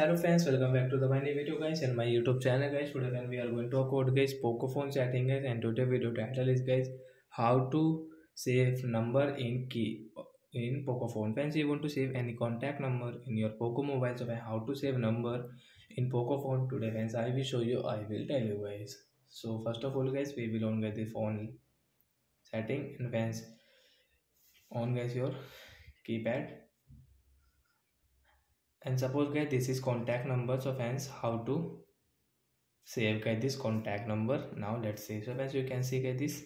Hello friends, welcome back to the new video guys and my YouTube channel guys. Today we are going to talk about guys Poco phone setting guys, and today video title is guys how to save number in key in Poco phone. Friends, you want to save any contact number in your Poco mobile, so how to save number in Poco phone today friends I will show you, I will tell you guys. So first of all guys we will on get the phone setting and friends on guys your keypad. And suppose guys this is contact number, so friends how to save guys this contact number. Now let's save. So friends you can see guys this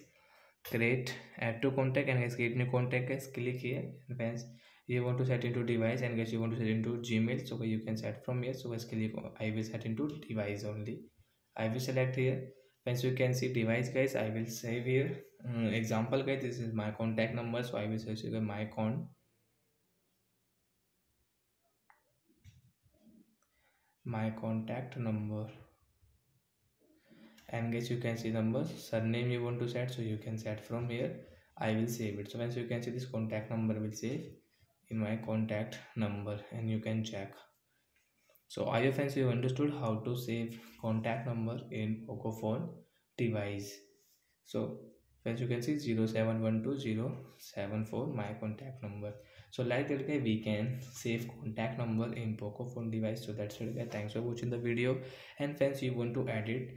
create add to contact and guys create new contact guys, click here. And friends you want to set into device and guys you want to set into Gmail, so you can set from here. So guys click on, I will set into device only, I will select here. Friends you can see device guys, I will save here. Example guys this is my contact number, so I will search here my contact number. And guys you can see numbers, surname you want to set, so you can set from here. I will save it. So once you can see this contact number will save in my contact number and you can check. So I hope friends you understood how to save contact number in Poco phone device. So friends you can see 0712074 my contact number. So like that guys we can save contact number in Poco phone device. So that's it guys, thanks for watching the video. And friends you want to edit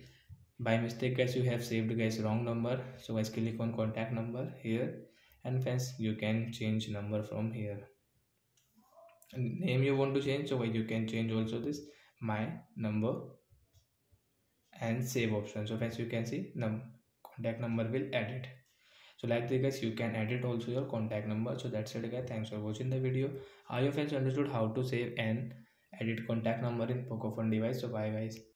by mistake guys, you have saved guys wrong number, so guys click on contact number here and friends you can change number from here. And name you want to change, so you can change also this my number and save option. So friends you can see contact number will edit. So like that guys you can edit also your contact number. So that's it guys, thanks for watching the video. I hope you understood how to save and edit contact number in Poco phone device. So bye guys.